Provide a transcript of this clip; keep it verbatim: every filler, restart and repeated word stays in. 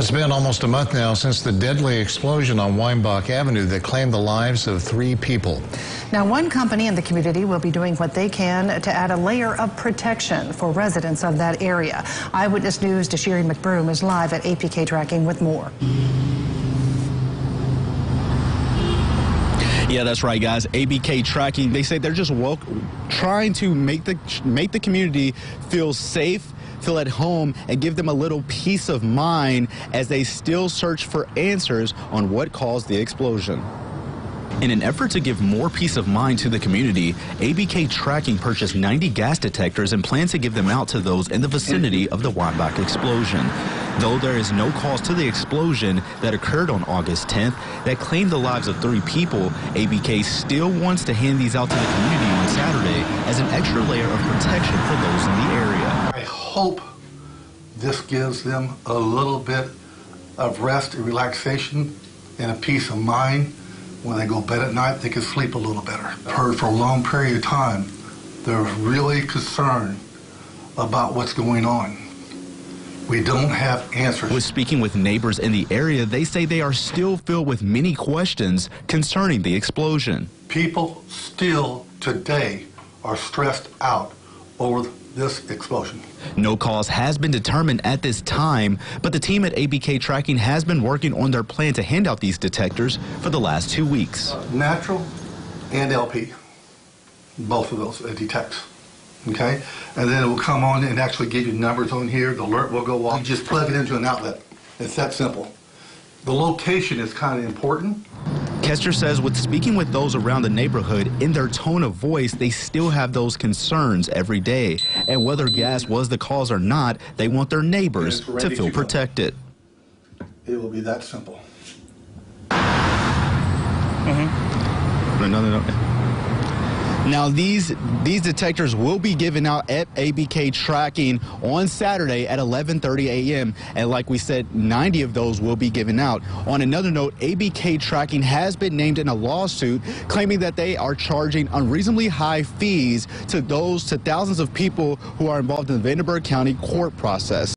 It's been almost a month now since the deadly explosion on Weinbach Avenue that claimed the lives of three people. Now, one company in the community will be doing what they can to add a layer of protection for residents of that area. Eyewitness News' Deshieri McBroom is live at A B K Tracking with more. Yeah, that's right, guys. A B K Tracking, they say they're just woke, trying to make the make the community feel safe, feel at home, and give them a little peace of mind as they still search for answers on what caused the explosion. In an effort to give more peace of mind to the community, A B K Tracking purchased ninety gas detectors and plans to give them out to those in the vicinity of the Weinbach explosion. Though there is no cause to the explosion that occurred on August tenth that claimed the lives of three people, A B K still wants to hand these out to the community on Saturday as an extra layer of protection for those in the area. I hope this gives them a little bit of rest and relaxation and a peace of mind. When they go to bed at night, they can sleep a little better. I've heard for a long period of time, they're really concerned about what's going on. We don't have answers. With speaking with neighbors in the area, they say they are still filled with many questions concerning the explosion. People still today are stressed out over this explosion. No cause has been determined at this time, but the team at A B K Tracking has been working on their plan to hand out these detectors for the last two weeks. Natural and L P, both of those it detects, okay? And then it will come on and actually give you numbers on here. The alert will go off. You just plug it into an outlet. It's that simple. The location is kind of important. Kester says with speaking with those around the neighborhood, in their tone of voice, they still have those concerns every day. And whether gas was the cause or not, they want their neighbors to feel protected. It will be that simple. Mm-hmm. No, no, no. Now, these these detectors will be given out at A B K Tracking on Saturday at eleven thirty a m And like we said, ninety of those will be given out. On another note, A B K Tracking has been named in a lawsuit claiming that they are charging unreasonably high fees to those, to thousands of people who are involved in the Vanderburgh County court process.